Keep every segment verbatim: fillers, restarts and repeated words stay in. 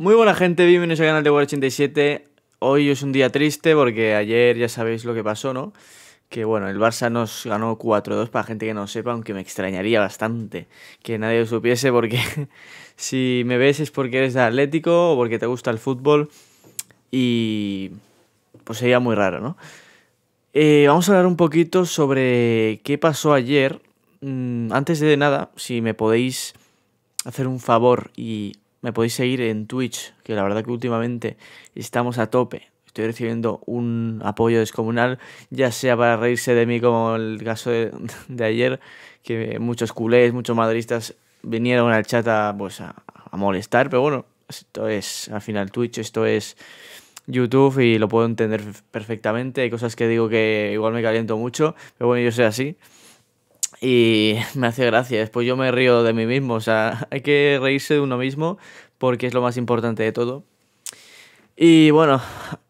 Muy buena gente, bienvenidos al canal de War ochenta y siete. Hoy es un día triste porque ayer ya sabéis lo que pasó, ¿no? Que bueno, el Barça nos ganó cuatro dos, para gente que no sepa, aunque me extrañaría bastante que nadie lo supiese, porque si me ves es porque eres de Atlético o porque te gusta el fútbol y pues sería muy raro, ¿no? Eh, vamos a hablar un poquito sobre qué pasó ayer. Mm, antes de nada, si me podéis hacer un favor y me podéis seguir en Twitch, que la verdad que últimamente estamos a tope. Estoy recibiendo un apoyo descomunal, ya sea para reírse de mí como el caso de, de ayer, que muchos culés, muchos madridistas vinieron al chat a, pues a, a molestar. Pero bueno, esto es al final Twitch, esto es YouTube y lo puedo entender perfectamente. Hay cosas que digo que igual me caliento mucho, pero bueno, yo soy así. Y me hace gracia, después yo me río de mí mismo, o sea, hay que reírse de uno mismo porque es lo más importante de todo. Y bueno,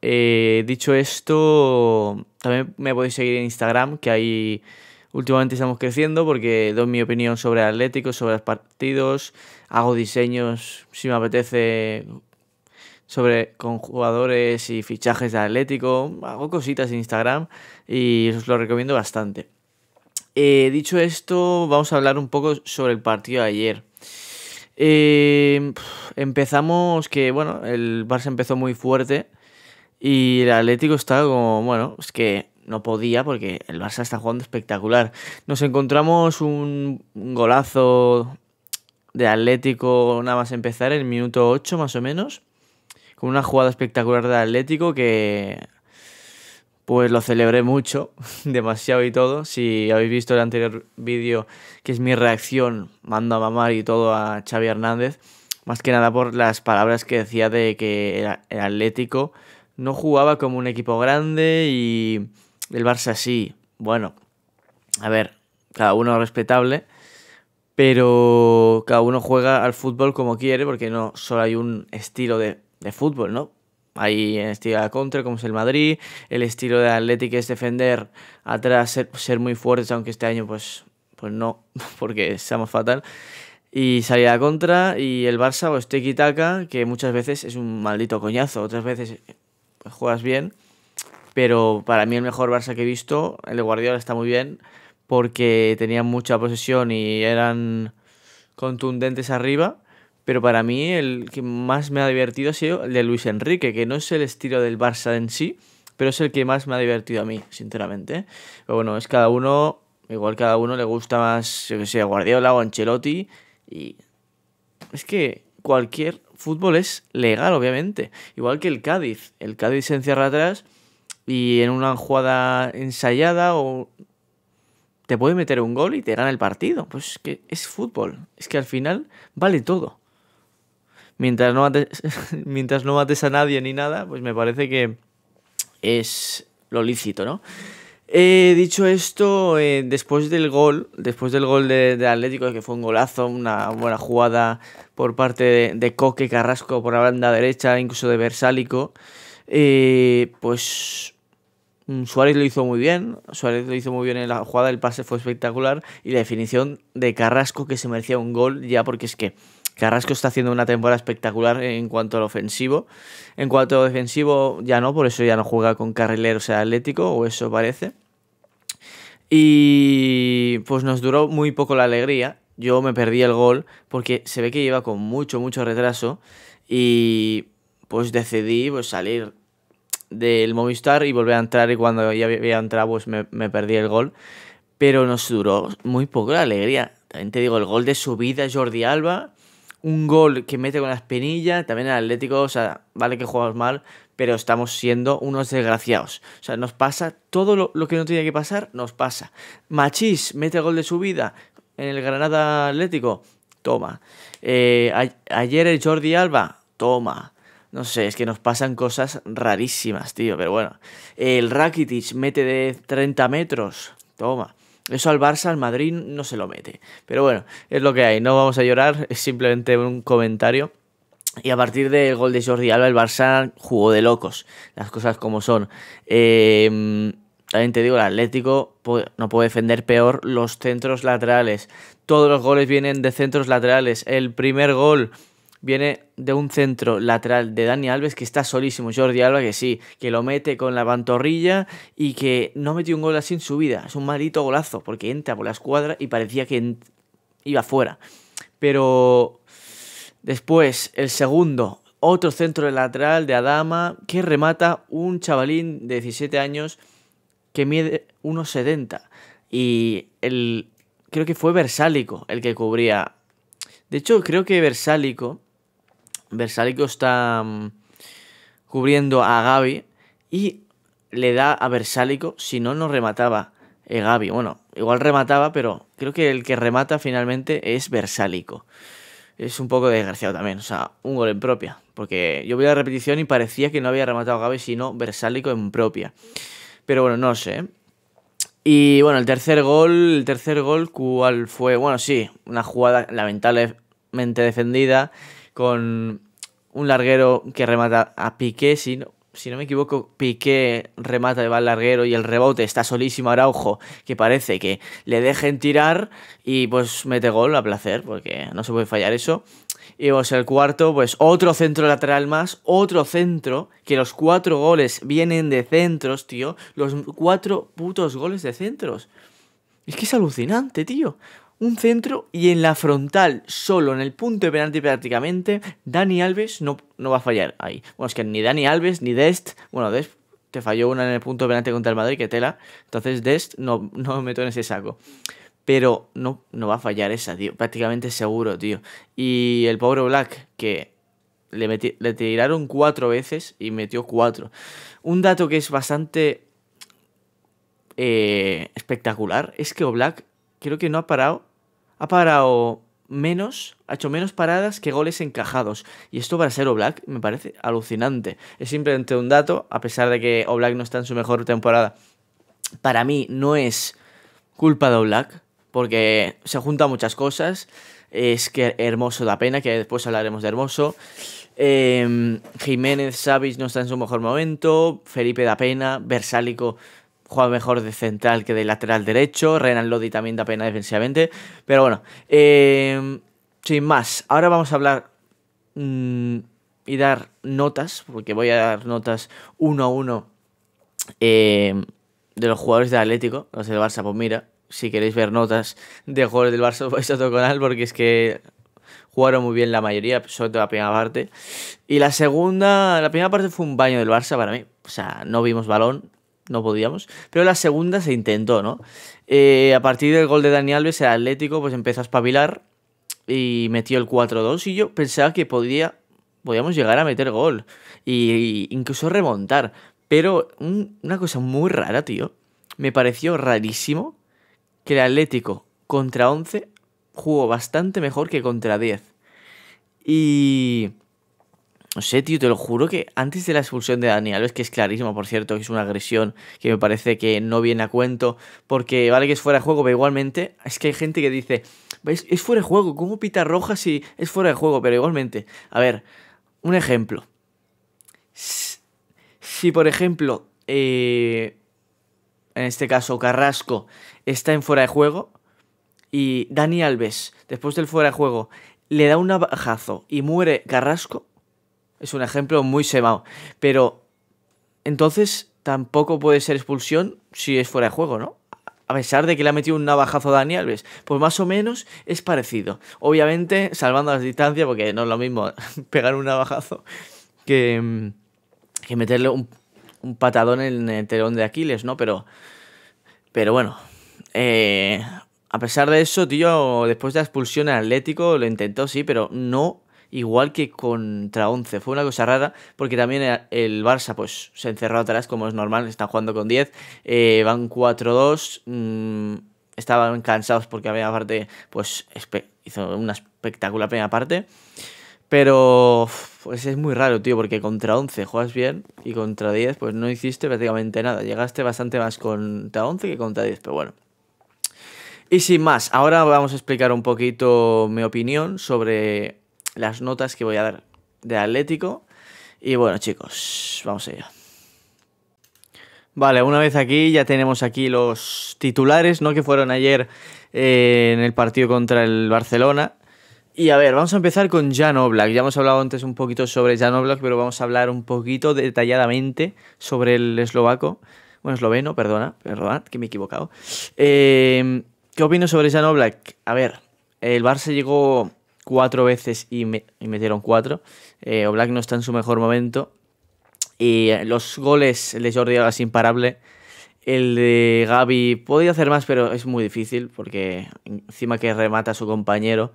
eh, dicho esto, también me podéis seguir en Instagram, que ahí últimamente estamos creciendo porque doy mi opinión sobre Atlético, sobre los partidos, hago diseños, si me apetece, sobre con jugadores y fichajes de Atlético, hago cositas en Instagram y os lo recomiendo bastante. Eh, dicho esto, vamos a hablar un poco sobre el partido de ayer. Eh, empezamos que, bueno, el Barça empezó muy fuerte y el Atlético estaba como, bueno, es que no podía porque el Barça está jugando espectacular. Nos encontramos un golazo de Atlético nada más empezar, en el minuto ocho más o menos, con una jugada espectacular de Atlético que... pues lo celebré mucho, demasiado y todo. Si habéis visto el anterior vídeo, que es mi reacción, mando a mamar y todo a Xavi Hernández, más que nada por las palabras que decía de que el Atlético no jugaba como un equipo grande y el Barça sí. Bueno, a ver, cada uno respetable, pero cada uno juega al fútbol como quiere, porque no solo hay un estilo de, de fútbol, ¿no? Hay el estilo de contra, como es el Madrid. El estilo de Atlético es defender atrás, ser, ser muy fuertes, aunque este año pues, pues no, porque estamos fatal. Y salida contra. Y el Barça, pues tiki-taka, que muchas veces es un maldito coñazo. Otras veces pues, juegas bien. Pero para mí el mejor Barça que he visto, el de Guardiola, está muy bien, porque tenían mucha posesión y eran contundentes arriba. Pero para mí el que más me ha divertido ha sido el de Luis Enrique, que no es el estilo del Barça en sí, pero es el que más me ha divertido a mí, sinceramente. Pero bueno, es cada uno, igual cada uno le gusta más, yo que sé, Guardiola o Ancelotti. Y es que cualquier fútbol es legal, obviamente. Igual que el Cádiz. El Cádiz se encierra atrás y en una jugada ensayada o te puede meter un gol y te gana el partido. Pues es que es fútbol. Es que al final vale todo. Mientras no mates, mientras no mates a nadie ni nada, pues me parece que es lo lícito, ¿no? Eh, dicho esto, eh, después del gol, después del gol de, de Atlético, que fue un golazo, una buena jugada por parte de, de Coque Carrasco por la banda derecha, incluso de Bersalico, eh, pues Suárez lo hizo muy bien, Suárez lo hizo muy bien en la jugada, el pase fue espectacular y la definición de Carrasco, que se merecía un gol ya, porque es que Carrasco está haciendo una temporada espectacular en cuanto al ofensivo. En cuanto al defensivo ya no, por eso ya no juega con carrileros el Atlético, o eso parece. Y pues nos duró muy poco la alegría. Yo me perdí el gol porque se ve que lleva con mucho, mucho retraso. Y pues decidí pues, salir del Movistar y volver a entrar. Y cuando ya había entrado pues me, me perdí el gol. Pero nos duró muy poco la alegría. También te digo, el gol de subida Jordi Alba... un gol que mete con la espinilla, también el Atlético, o sea, vale que jugamos mal, pero estamos siendo unos desgraciados. O sea, nos pasa todo lo, lo que no tenía que pasar, nos pasa. Machís mete el gol de subida en el Granada Atlético, toma. Eh, a, ayer el Jordi Alba, toma. No sé, es que nos pasan cosas rarísimas, tío, pero bueno. El Rakitic mete de treinta metros, toma. Eso al Barça, al Madrid no se lo mete. Pero bueno, es lo que hay. No vamos a llorar, es simplemente un comentario. Y a partir del gol de Jordi Alba, el Barça jugó de locos. Las cosas como son. Eh, también te digo, el Atlético no puede defender peor los centros laterales. Todos los goles vienen de centros laterales. El primer gol viene de un centro lateral de Dani Alves que está solísimo. Jordi Alba, que sí, que lo mete con la pantorrilla y que no metió un gol así en su vida. Es un maldito golazo porque entra por la escuadra y parecía que iba fuera. Pero después, el segundo, otro centro lateral de Adama que remata un chavalín de diecisiete años que mide uno setenta. Y el, creo que fue Bersalico el que cubría. De hecho, creo que Bersalico Bersalico está um, cubriendo a Gabi y le da a Bersalico, si no, no remataba eh, Gabi. Bueno, igual remataba, pero creo que el que remata finalmente es Bersalico. Es un poco desgraciado también, o sea, un gol en propia. Porque yo vi la repetición y parecía que no había rematado a Gabi, sino Bersalico en propia. Pero bueno, no sé, ¿eh? Y bueno, el tercer gol, el tercer gol, ¿cuál fue? Bueno, sí, una jugada lamentablemente defendida con un larguero que remata a Piqué, si no, si no me equivoco, Piqué remata y va al larguero y el rebote está solísimo Araujo, que parece que le dejen tirar y pues mete gol a placer, porque no se puede fallar eso. Y pues el cuarto, pues otro centro lateral más, otro centro, que los cuatro goles vienen de centros, tío. Los cuatro putos goles de centros. Es que es alucinante, tío. Un centro y en la frontal, solo en el punto de penalti prácticamente, Dani Alves no, no va a fallar ahí. Bueno, es que ni Dani Alves ni Dest, bueno, Dest te falló una en el punto de penalti contra el Madrid, que tela. Entonces Dest no, no me meto en ese saco. Pero no, no va a fallar esa, tío. Prácticamente seguro, tío. Y el pobre Black, que le, meti le tiraron cuatro veces y metió cuatro. Un dato que es bastante eh, espectacular es que Oblak creo que no ha parado. Ha parado menos, ha hecho menos paradas que goles encajados. Y esto para ser Oblak me parece alucinante. Es simplemente un dato, a pesar de que Oblak no está en su mejor temporada. Para mí no es culpa de Oblak, porque se juntan muchas cosas. Es que Hermoso da pena, que después hablaremos de Hermoso. Eh, Jiménez, Savic no está en su mejor momento. Felipe da pena. Bersalico juega mejor de central que de lateral derecho. Renan Lodi también da pena defensivamente. Pero bueno, eh, sin más. Ahora vamos a hablar mmm, y dar notas, porque voy a dar notas uno a uno eh, de los jugadores de Atlético. Los del Barça, pues mira, si queréis ver notas de jugadores del Barça, vais a otro canal, porque es que jugaron muy bien la mayoría, sobre todo la primera parte. Y la segunda, la primera parte fue un baño del Barça para mí. O sea, no vimos balón, no podíamos. Pero la segunda se intentó, ¿no? Eh, a partir del gol de Dani Alves, el Atlético pues empezó a espabilar y metió el cuatro dos. Y yo pensaba que podía, podíamos llegar a meter gol e incluso remontar. Pero un, una cosa muy rara, tío. Me pareció rarísimo que el Atlético contra once jugó bastante mejor que contra diez. Y no sé, tío, te lo juro que antes de la expulsión de Dani Alves, que es clarísimo, por cierto, que es una agresión que me parece que no viene a cuento, porque vale que es fuera de juego, pero igualmente es que hay gente que dice, ¿ves? Es fuera de juego, ¿cómo pita roja si es fuera de juego? Pero igualmente, a ver, un ejemplo. Si, por ejemplo, eh... en este caso Carrasco está en fuera de juego y Dani Alves, después del fuera de juego, le da un navajazo y muere Carrasco, es un ejemplo muy semao, pero entonces tampoco puede ser expulsión si es fuera de juego, ¿no? A pesar de que le ha metido un navajazo a Dani Alves, pues más o menos es parecido. Obviamente, salvando las distancias, porque no es lo mismo pegar un navajazo que, que meterle un... un patadón en el telón de Aquiles, ¿no? Pero pero bueno, eh, a pesar de eso, tío, después de la expulsión al Atlético lo intentó, sí, pero no igual que contra once. Fue una cosa rara, porque también el Barça pues se encerró atrás, como es normal, están jugando con diez, eh, van cuatro dos, mmm, estaban cansados porque la primera parte pues hizo una espectacular primera parte. Pero pues es muy raro, tío, porque contra once juegas bien y contra diez pues no hiciste prácticamente nada. Llegaste bastante más contra once que contra diez, pero bueno. Y sin más, ahora vamos a explicar un poquito mi opinión sobre las notas que voy a dar de Atlético. Y bueno, chicos, vamos allá. Vale, una vez aquí, ya tenemos aquí los titulares, ¿no? Que fueron ayer eh, en el partido contra el Barcelona. Y a ver, vamos a empezar con Jan Oblak. Ya hemos hablado antes un poquito sobre Jan Oblak, pero vamos a hablar un poquito detalladamente sobre el eslovaco. Bueno, esloveno, perdona, perdona, que me he equivocado. Eh, ¿Qué opino sobre Jan Oblak? A ver, el Barça llegó cuatro veces y, me, y metieron cuatro. Eh, Oblak no está en su mejor momento. Y los goles, el de Jordi Alba es imparable. El de Gabi podía hacer más, pero es muy difícil porque encima que remata a su compañero.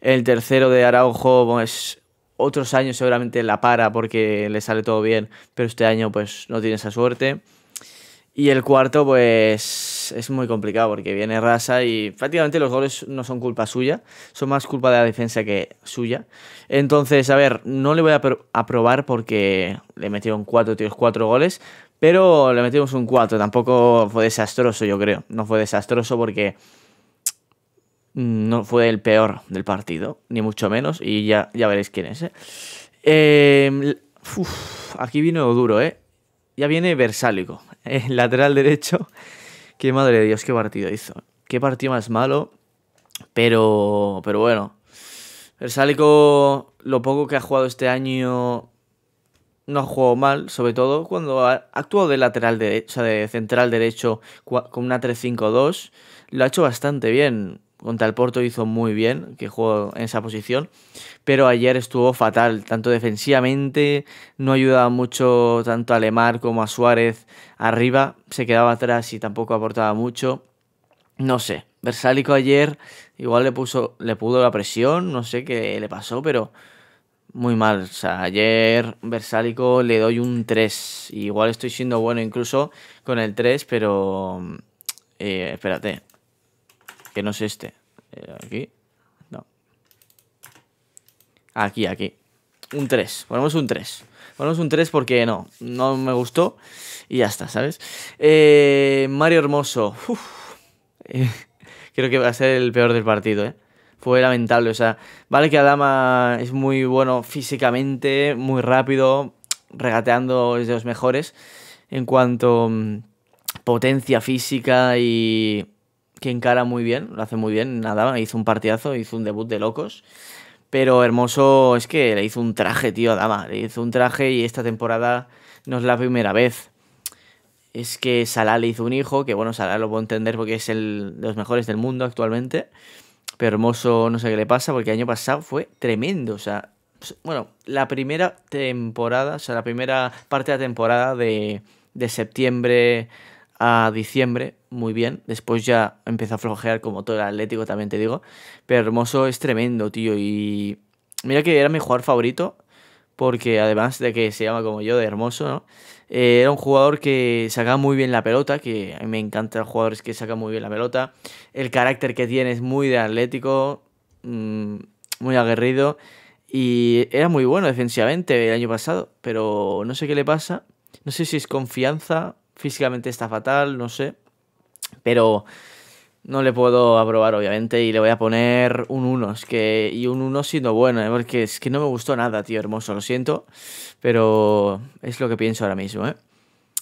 El tercero de Araujo, bueno, es otros años seguramente la para porque le sale todo bien, pero este año pues no tiene esa suerte. Y el cuarto pues es muy complicado porque viene Rasa y prácticamente los goles no son culpa suya, son más culpa de la defensa que suya. Entonces, a ver, no le voy a aprobar porque le metieron cuatro tiros, cuatro goles, pero le metimos un cuatro. Tampoco fue desastroso, yo creo. No fue desastroso porque no fue el peor del partido, ni mucho menos, y ya, ya veréis quién es, ¿eh? Eh, uf, aquí vino duro, ¿eh? Ya viene Bersalico, el lateral derecho. Qué madre de Dios, qué partido hizo. Qué partido más malo, pero, pero bueno. Bersalico, lo poco que ha jugado este año, no ha jugado mal, sobre todo cuando ha actuado de lateral derecho, o sea, de central derecho con una tres cinco dos. Lo ha hecho bastante bien. Contra el Porto hizo muy bien, que jugó en esa posición, pero ayer estuvo fatal, tanto defensivamente, no ayudaba mucho tanto a Lemar como a Suárez arriba, se quedaba atrás y tampoco aportaba mucho, no sé. Vrsaljko ayer igual le puso, le pudo la presión, no sé qué le pasó, pero muy mal. O sea, ayer Vrsaljko le doy un tres, igual estoy siendo bueno incluso con el tres, pero eh, espérate. Que no es este. Eh, aquí. No. Aquí, aquí. Un tres. Ponemos un tres. Ponemos un tres porque no. No me gustó. Y ya está, ¿sabes? Eh, Mario Hermoso. Eh, creo que va a ser el peor del partido, ¿eh? Fue lamentable. O sea, vale que Adama es muy bueno físicamente, muy rápido, regateando es de los mejores. En cuanto mmm, potencia física y que encara muy bien, lo hace muy bien, nada, hizo un partidazo, hizo un debut de locos, pero Hermoso es que le hizo un traje, tío, a Dama, le hizo un traje y esta temporada no es la primera vez. Es que Salah le hizo un hijo, que bueno, Salah lo puedo entender porque es el de los mejores del mundo actualmente, pero Hermoso no sé qué le pasa porque el año pasado fue tremendo, o sea, bueno, la primera temporada, o sea, la primera parte de la temporada de, de septiembre a diciembre, muy bien. Después ya empezó a flojear como todo el Atlético, también te digo. Pero Hermoso es tremendo, tío. Y mira que era mi jugador favorito, porque además de que se llama como yo, de Hermoso, ¿no? Eh, era un jugador que sacaba muy bien la pelota, que a mí me encantan los jugadores que sacan muy bien la pelota. El carácter que tiene es muy de Atlético, mmm, muy aguerrido. Y era muy bueno defensivamente el año pasado, pero no sé qué le pasa. No sé si es confianza. Físicamente está fatal, no sé. Pero no le puedo aprobar, obviamente. Y le voy a poner un uno. Es que, y un uno siendo bueno, ¿eh? Porque es que no me gustó nada, tío, Hermoso. Lo siento. Pero es lo que pienso ahora mismo, ¿eh?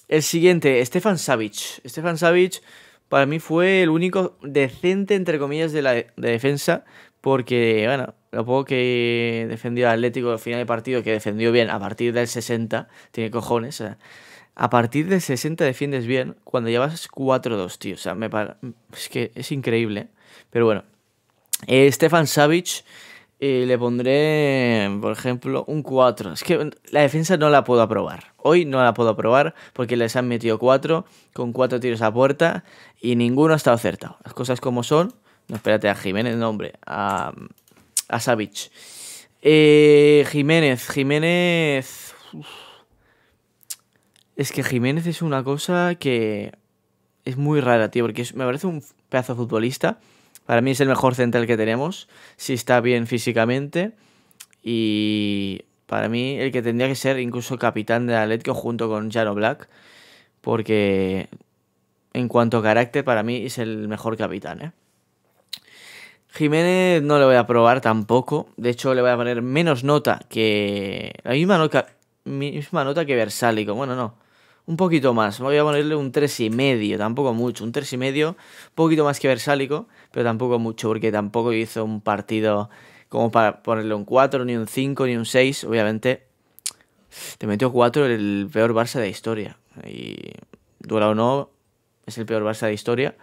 El siguiente, Stefan Savic. Stefan Savic para mí fue el único decente, entre comillas, de la de defensa. Porque, bueno, lo poco que defendió al Atlético al final del partido, que defendió bien a partir del sesenta. Tiene cojones, ¿eh? A partir de sesenta defiendes bien cuando llevas cuatro dos, tío. O sea, me para... es que es increíble. Pero bueno. Eh, Stefan Savic eh, le pondré, por ejemplo, un cuatro. Es que la defensa no la puedo aprobar. Hoy no la puedo aprobar porque les han metido cuatro con cuatro tiros a puerta y ninguno ha estado acertado. Las cosas como son. No, espérate, a Jiménez, no, hombre. A, a Savic. Eh, Jiménez, Jiménez... Uf. Es que Jiménez es una cosa que es muy rara, tío, porque me parece un pedazo de futbolista. Para mí es el mejor central que tenemos, si está bien físicamente. Y para mí el que tendría que ser incluso capitán de Atlético junto con Jan Oblak, porque en cuanto a carácter, para mí es el mejor capitán, ¿eh? Jiménez no le voy a probar tampoco. De hecho, le voy a poner menos nota que... La misma nota, misma nota que Bersalico. Bueno, no. Un poquito más, voy a ponerle un tres y medio, tampoco mucho, un tres y medio, un poquito más que Bersalico, pero tampoco mucho, porque tampoco hizo un partido como para ponerle un cuatro, ni un cinco, ni un seis. Obviamente, te metió cuatro el peor Barça de historia. Y duela o no, es el peor Barça de historia.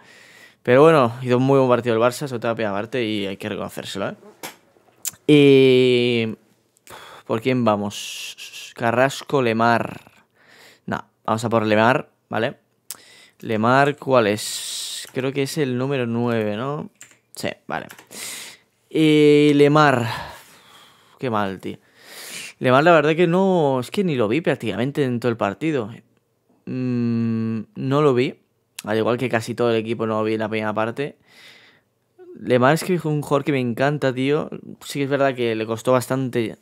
Pero bueno, hizo un muy buen partido el Barça, sobre todo a primera parte, y hay que reconocérselo, ¿eh? Y... ¿por quién vamos? Carrasco, Lemar. No, vamos a por Lemar, ¿vale? Lemar, ¿cuál es? Creo que es el número nueve, ¿no? Sí, vale. Y Lemar. Qué mal, tío. Lemar, la verdad que no... es que ni lo vi prácticamente en todo el partido. Mm, no lo vi. Al igual que casi todo el equipo no lo vi en la primera parte. Lemar es que es un jugador que me encanta, tío. Sí que es verdad que le costó bastante...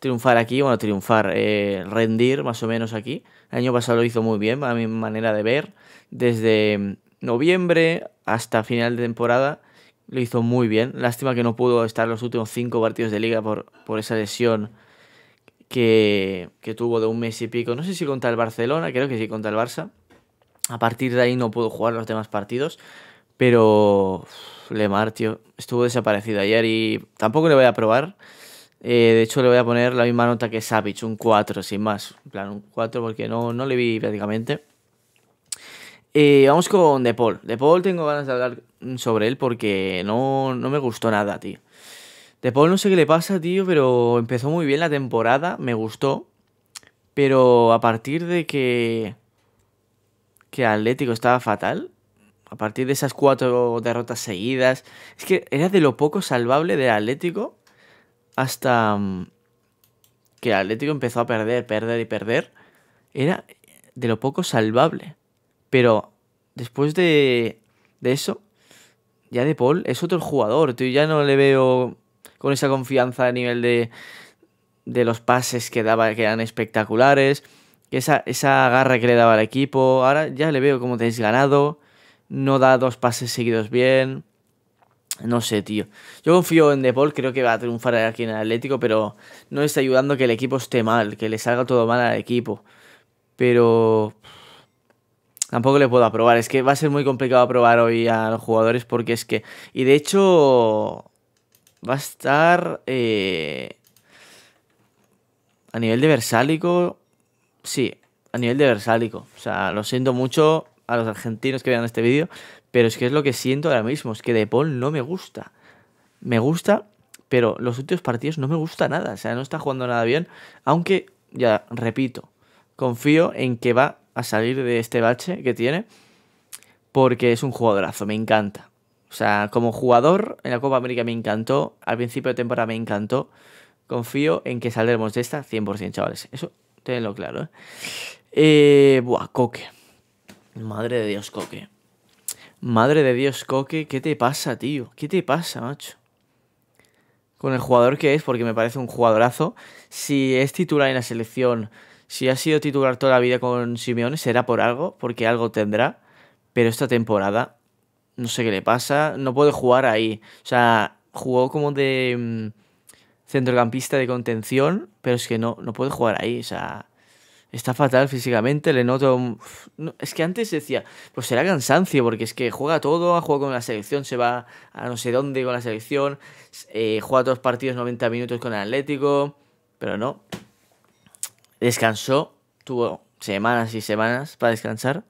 triunfar aquí, bueno, triunfar, eh, rendir más o menos aquí. El año pasado lo hizo muy bien, a mi manera de ver. Desde noviembre hasta final de temporada lo hizo muy bien. Lástima que no pudo estar los últimos cinco partidos de liga por, por esa lesión que, que tuvo de un mes y pico. No sé si contra el Barcelona, creo que sí contra el Barça. A partir de ahí no pudo jugar los demás partidos. Pero Lemar, tío, estuvo desaparecido ayer y tampoco le voy a probar. Eh, de hecho, le voy a poner la misma nota que Savic, un cuatro, sin más. En plan, un cuatro porque no, no le vi prácticamente. Eh, vamos con De Paul. De Paul tengo ganas de hablar sobre él porque no, no me gustó nada, tío. De Paul no sé qué le pasa, tío, pero empezó muy bien la temporada, me gustó. Pero a partir de que, que Atlético estaba fatal, a partir de esas cuatro derrotas seguidas, es que era de lo poco salvable de Atlético. Hasta que el Atlético empezó a perder, perder y perder. Era de lo poco salvable. Pero después de, de eso, ya De Paul es otro jugador, tío. Ya no le veo con esa confianza a nivel de, de los pases que daba, que eran espectaculares. Esa, esa garra que le daba al equipo. Ahora ya le veo como desganado. No da dos pases seguidos bien. No sé, tío. Yo confío en De Paul, creo que va a triunfar aquí en el Atlético, pero no está ayudando que el equipo esté mal, que le salga todo mal al equipo. Pero tampoco le puedo aprobar. Es que va a ser muy complicado aprobar hoy a los jugadores porque es que... y de hecho va a estar... Eh... a nivel de Bersalico... sí, a nivel de Bersalico. O sea, lo siento mucho a los argentinos que vean este vídeo, pero es que es lo que siento ahora mismo, es que De Paul no me gusta. Me gusta, pero los últimos partidos no me gusta nada, o sea, no está jugando nada bien, aunque, ya repito, confío en que va a salir de este bache que tiene, porque es un jugadorazo, me encanta. O sea, como jugador, en la Copa América me encantó, al principio de temporada me encantó, confío en que saldremos de esta cien por cien, chavales, eso tenlo claro, ¿eh? Eh, buah, Koke. Madre de Dios, Koke. Madre de Dios, Koke. ¿Qué te pasa, tío? ¿Qué te pasa, macho? Con el jugador que es, porque me parece un jugadorazo. Si es titular en la selección, si ha sido titular toda la vida con Simeone, será por algo, porque algo tendrá. Pero esta temporada, no sé qué le pasa. No puede jugar ahí. O sea, jugó como de mm, centrocampista de contención, pero es que no, no puede jugar ahí, o sea... está fatal físicamente, le noto... no, es que antes decía, pues será cansancio, porque es que juega todo, juega con la selección, se va a no sé dónde con la selección, eh, juega todos los partidos noventa minutos con el Atlético, pero no. Descansó, tuvo semanas y semanas para descansar,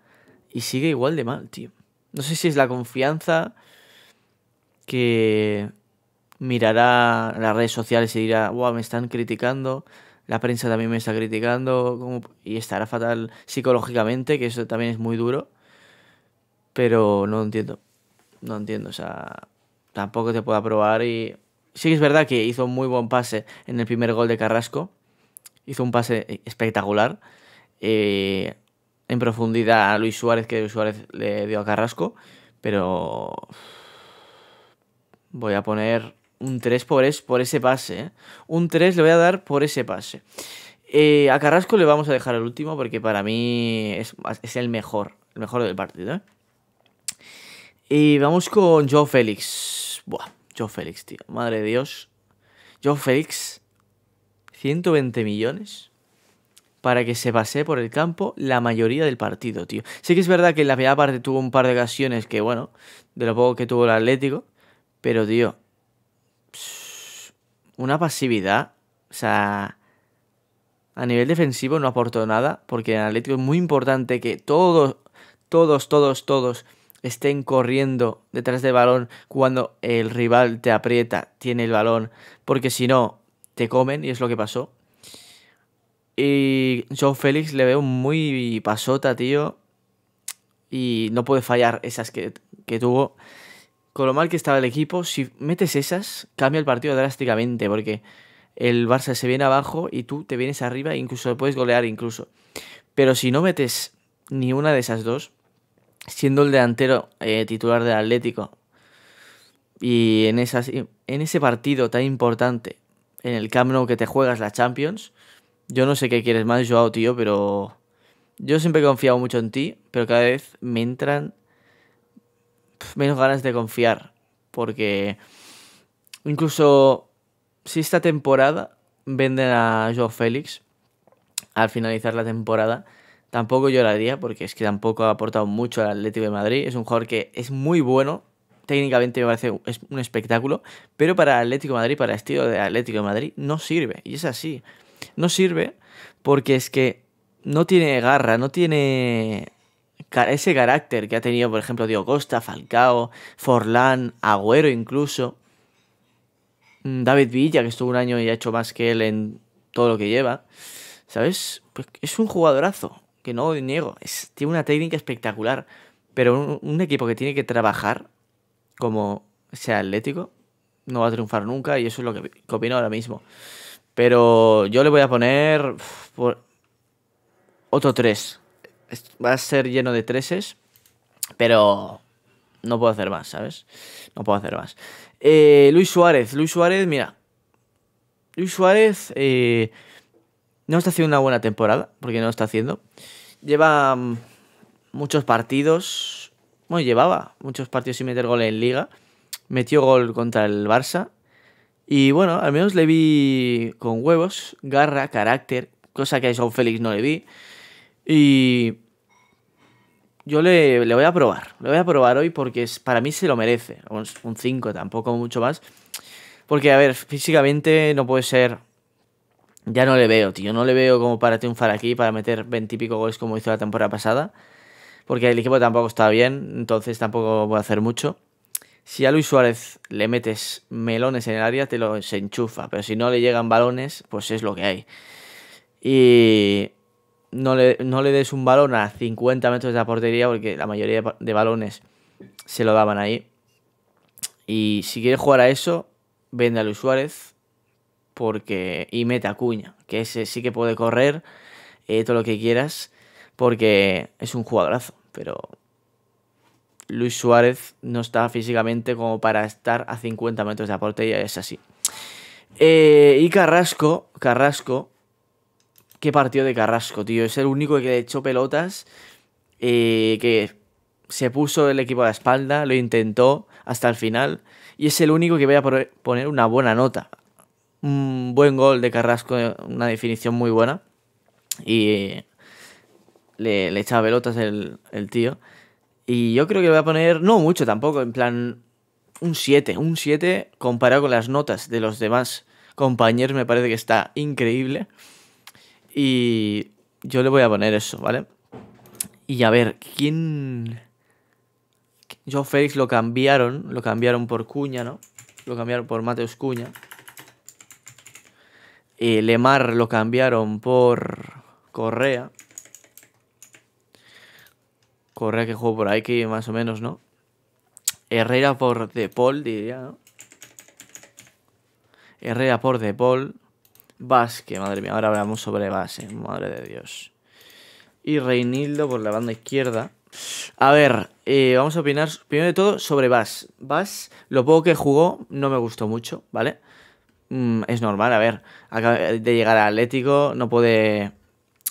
y sigue igual de mal, tío. No sé si es la confianza que mirará las redes sociales y dirá, wow, me están criticando... la prensa también me está criticando y estará fatal psicológicamente, que eso también es muy duro. Pero no entiendo. No entiendo, o sea, tampoco te puedo aprobar. Y sí que es verdad que hizo un muy buen pase en el primer gol de Carrasco. Hizo un pase espectacular. Eh, en profundidad a Luis Suárez, que Luis Suárez le dio a Carrasco. Pero voy a poner... un tres por, es, por ese pase, ¿eh? Un tres le voy a dar por ese pase. Eh, a Carrasco le vamos a dejar el último porque para mí es, es el mejor, el mejor del partido, ¿eh? Y vamos con Joao Félix. Buah, Joao Félix, tío. Madre de Dios. Joao Félix, ciento veinte millones para que se pase por el campo la mayoría del partido, tío. Sí que es verdad que en la primera parte tuvo un par de ocasiones que, bueno, de lo poco que tuvo el Atlético, pero, tío... una pasividad. O sea, a nivel defensivo no aportó nada, porque en Atlético es muy importante que todos, todos, todos, todos estén corriendo detrás del balón cuando el rival te aprieta, tiene el balón, porque si no, te comen, y es lo que pasó. Y Joao Félix le veo muy pasota, tío, y no puede fallar esas que, que tuvo. Con lo mal que estaba el equipo, si metes esas, cambia el partido drásticamente, porque el Barça se viene abajo y tú te vienes arriba e incluso puedes golear incluso. Pero si no metes ni una de esas dos, siendo el delantero eh, titular del Atlético, y en, esas, en ese partido tan importante, en el Camp Nou que te juegas la Champions, yo no sé qué quieres más, Joao, tío, pero yo siempre he confiado mucho en ti, pero cada vez me entran menos ganas de confiar, porque incluso si esta temporada venden a Joao Félix al finalizar la temporada, tampoco lloraría, porque es que tampoco ha aportado mucho al Atlético de Madrid. Es un jugador que es muy bueno, técnicamente me parece es un espectáculo, pero para Atlético de Madrid, para el estilo de Atlético de Madrid, no sirve, y es así. No sirve porque es que no tiene garra, no tiene ese carácter que ha tenido, por ejemplo, Diego Costa, Falcao, Forlán, Agüero incluso. David Villa, que estuvo un año y ha hecho más que él en todo lo que lleva. ¿Sabes? Pues es un jugadorazo, que no niego. Es, tiene una técnica espectacular, pero un, un equipo que tiene que trabajar como sea Atlético no va a triunfar nunca, y eso es lo que, que opino ahora mismo. Pero yo le voy a poner por otro tres. Va a ser lleno de treses, pero no puedo hacer más, ¿sabes? No puedo hacer más. Eh, Luis Suárez. Luis Suárez, mira. Luis Suárez eh, no está haciendo una buena temporada, porque no está haciendo. Lleva muchos partidos. Bueno, llevaba muchos partidos sin meter gol en Liga. Metió gol contra el Barça. Y bueno, al menos le vi con huevos, garra, carácter, cosa que a Joao Félix no le vi. Y yo le, le voy a probar, le voy a probar hoy, porque es, para mí se lo merece. Un cinco, tampoco mucho más. Porque, a ver, físicamente no puede ser. Ya no le veo, tío, no le veo como para triunfar aquí, para meter veintipico goles como hizo la temporada pasada. Porque el equipo tampoco está bien, entonces tampoco voy a hacer mucho. Si a Luis Suárez le metes melones en el área, te los enchufa. Pero si no le llegan balones, pues es lo que hay. Y no le, no le des un balón a cincuenta metros de la portería, porque la mayoría de balones se lo daban ahí. Y si quieres jugar a eso, vende a Luis Suárez, porque y mete a Cunha, que ese sí que puede correr, eh, todo lo que quieras, porque es un jugadorazo, pero Luis Suárez no está físicamente como para estar a cincuenta metros de la portería, es así. Eh, y Carrasco, Carrasco, qué partido de Carrasco, tío. Es el único que le echó pelotas, eh, que se puso el equipo a la espalda, lo intentó hasta el final, y es el único que voy a poner una buena nota. Un buen gol de Carrasco, una definición muy buena, y le, le echaba pelotas el, el tío. Y yo creo que le voy a poner, no mucho tampoco, en plan un siete. Un siete comparado con las notas de los demás compañeros me parece que está increíble. Y yo le voy a poner eso, ¿vale? Y a ver, ¿quién? Joao Félix lo cambiaron, lo cambiaron por Cunha, ¿no? Lo cambiaron por Matheus Cunha. Eh, Lemar lo cambiaron por Correa. Correa que jugó por ahí, que más o menos, ¿no? Herrera por De Paul, diría, ¿no? Herrera por De Paul. Bas, que madre mía, ahora hablamos sobre Bas, ¿eh? Madre de Dios. Y Reinildo por la banda izquierda. A ver, eh, vamos a opinar primero de todo sobre Bas. Bas, lo poco que jugó no me gustó mucho, ¿vale? Mm, es normal, a ver, acaba de llegar al Atlético, no puede,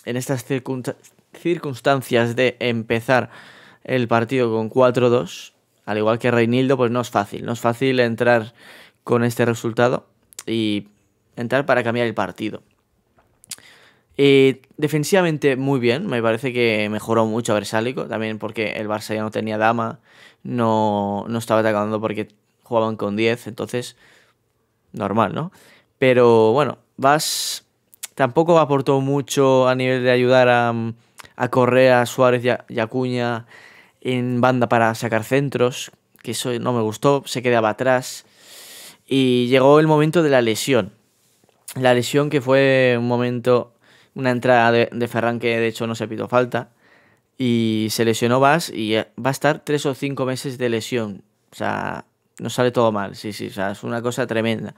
en estas circunstancias, circunstancias de empezar el partido con cuatro dos, al igual que Reinildo, pues no es fácil, no es fácil entrar con este resultado y entrar para cambiar el partido. Eh, defensivamente muy bien, me parece que mejoró mucho a Bersalico, también porque el Barça ya no tenía Adama, no, no estaba atacando porque jugaban con diez, entonces normal, ¿no? Pero bueno, Bas tampoco aportó mucho a nivel de ayudar a, a Correa, Suárez y Acuña en banda para sacar centros, que eso no me gustó, se quedaba atrás. Y llegó el momento de la lesión. La lesión que fue un momento, una entrada de, de Ferran que de hecho no se pitó falta. Y se lesionó Bas y va a estar tres o cinco meses de lesión. O sea, no sale todo mal. Sí, sí, o sea, es una cosa tremenda.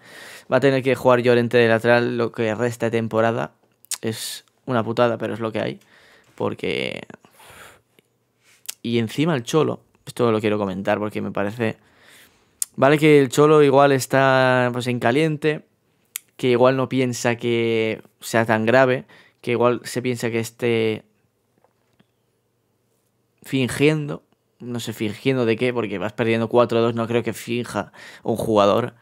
Va a tener que jugar Llorente de lateral lo que resta de temporada. Es una putada, pero es lo que hay. Porque... Y encima el Cholo. Esto lo quiero comentar porque me parece... Vale que el Cholo igual está pues en caliente. Que igual no piensa que sea tan grave. Que igual se piensa que este... fingiendo, no sé, fingiendo de qué, porque vas perdiendo cuatro a dos, no creo que finja un jugador.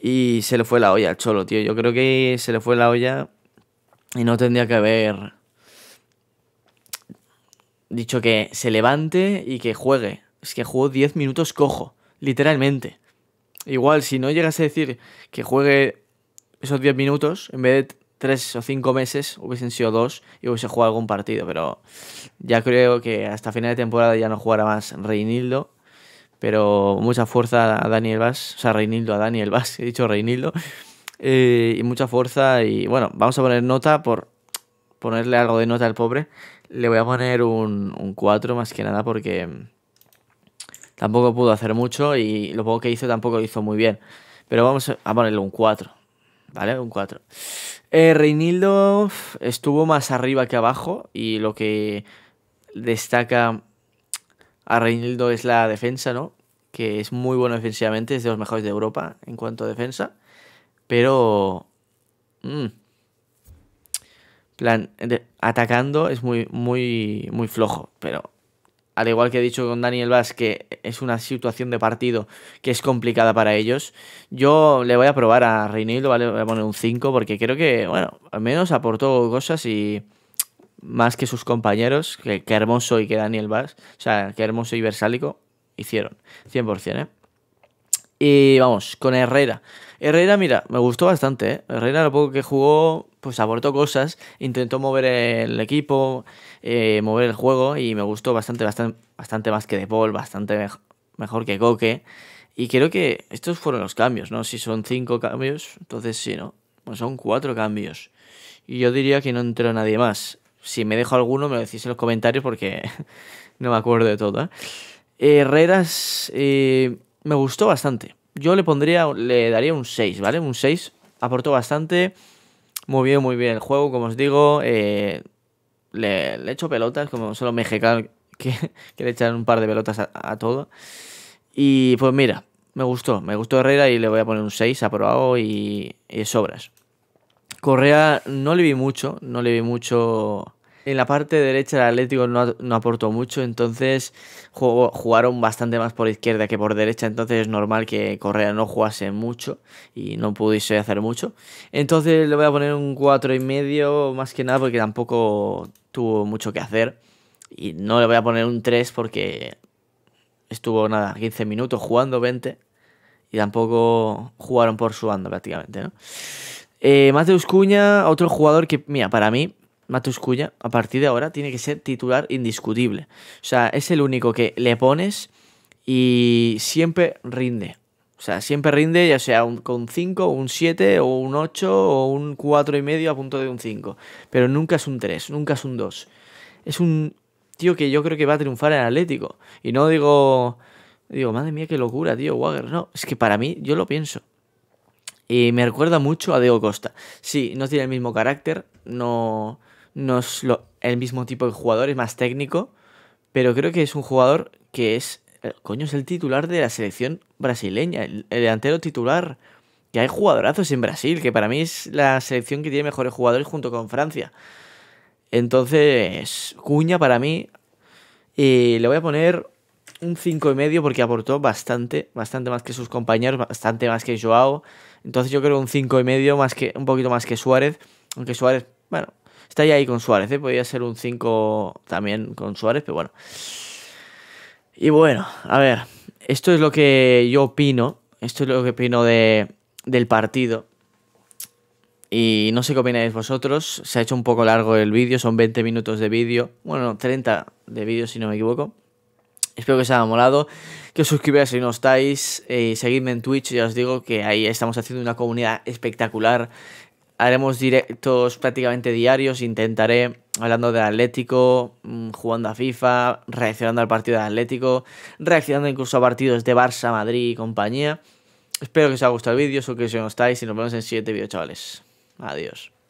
Y se le fue la olla al Cholo, tío. Yo creo que se le fue la olla y no tendría que haber dicho que se levante y que juegue. Es que jugó diez minutos cojo, literalmente. Igual, si no llegas a decir que juegue esos diez minutos, en vez de tres o cinco meses, hubiesen sido dos y hubiese jugado algún partido, pero ya creo que hasta final de temporada ya no jugará más Reinildo. Pero mucha fuerza a Daniel Wass, o sea, Reinildo a Daniel Wass, he dicho Reinildo, eh, y mucha fuerza. Y bueno, vamos a poner nota, por ponerle algo de nota al pobre, le voy a poner un, un cuatro más que nada porque tampoco pudo hacer mucho y lo poco que hizo tampoco lo hizo muy bien, pero vamos a ponerle un cuatro. ¿Vale? Un cuatro. Eh, Reinildo estuvo más arriba que abajo y lo que destaca a Reinildo es la defensa, ¿no? Que es muy bueno defensivamente, es de los mejores de Europa en cuanto a defensa, pero... Mmm, plan, de, atacando es muy, muy, muy flojo, pero... Al igual que he dicho con Daniel Wass, que es una situación de partido que es complicada para ellos. Yo le voy a probar a Reinildo, ¿vale? Voy a poner un cinco porque creo que, bueno, al menos aportó cosas y más que sus compañeros, que, que Hermoso y que Daniel Wass, o sea, que Hermoso y Bersalico hicieron, cien por cien, ¿eh? Y vamos, con Herrera. Herrera, mira, me gustó bastante, ¿eh? Herrera, lo poco que jugó, pues aportó cosas, intentó mover el equipo, eh, mover el juego, y me gustó bastante, bastante, bastante más que De Paul, bastante me mejor que Koke. Y creo que estos fueron los cambios, ¿no? Si son cinco cambios, entonces sí, ¿no? Pues son cuatro cambios. Y yo diría que no entró nadie más. Si me dejo alguno, me lo decís en los comentarios porque no me acuerdo de todo, ¿eh? Herreras... Eh, me gustó bastante. Yo le pondría, le daría un seis, ¿vale? Un seis. Aportó bastante. Movió muy bien el juego, como os digo. Eh, le, le echo pelotas, como solo mexicano que, que le echan un par de pelotas a, a todo. Y pues mira, me gustó. Me gustó Herrera y le voy a poner un seis, aprobado y, y sobras. Correa no le vi mucho, no le vi mucho... En la parte derecha el Atlético no, no aportó mucho, entonces jugó, jugaron bastante más por izquierda que por derecha, entonces es normal que Correa no jugase mucho y no pudiese hacer mucho. Entonces le voy a poner un cuatro y medio más que nada porque tampoco tuvo mucho que hacer, y no le voy a poner un tres porque estuvo nada, quince minutos jugando, veinte, y tampoco jugaron por su banda prácticamente, ¿no? Eh, Matheus Cunha, otro jugador que, mira, para mí... Matheus Cunha, a partir de ahora, tiene que ser titular indiscutible. O sea, es el único que le pones y siempre rinde. O sea, siempre rinde, ya sea un, con cinco, un siete, o un ocho, o un cuatro y medio a punto de un cinco. Pero nunca es un tres, nunca es un dos. Es un tío que yo creo que va a triunfar en Atlético. Y no digo, digo, madre mía, qué locura, tío, Wagner. No, es que para mí, yo lo pienso. Y me recuerda mucho a Diego Costa. Sí, no tiene el mismo carácter, no... No es lo, el mismo tipo de jugador, es más técnico, pero creo que es un jugador que es, coño, es el titular de la selección brasileña, el, el delantero titular, que hay jugadorazos en Brasil, que para mí es la selección que tiene mejores jugadores junto con Francia. Entonces, Cunha para mí, eh, le voy a poner un cinco y medio porque aportó bastante, bastante más que sus compañeros, bastante más que Joao. Entonces yo creo un cinco y medio, más que, un poquito más que Suárez, aunque Suárez, bueno... Está ahí con Suárez, ¿eh? Podría ser un cinco también con Suárez, pero bueno. Y bueno, a ver, esto es lo que yo opino, esto es lo que opino de, del partido. Y no sé qué opináis vosotros. Se ha hecho un poco largo el vídeo, son veinte minutos de vídeo. Bueno, treinta de vídeo si no me equivoco. Espero que os haya molado, que os suscribáis si no estáis, eh, seguidme en Twitch, ya os digo que ahí estamos haciendo una comunidad espectacular. Haremos directos prácticamente diarios, intentaré, hablando de Atlético, jugando a FIFA, reaccionando al partido de Atlético, reaccionando incluso a partidos de Barça, Madrid y compañía. Espero que os haya gustado el vídeo, suscribiros si no estáis y nos vemos en el siguiente vídeo, chavales. Adiós.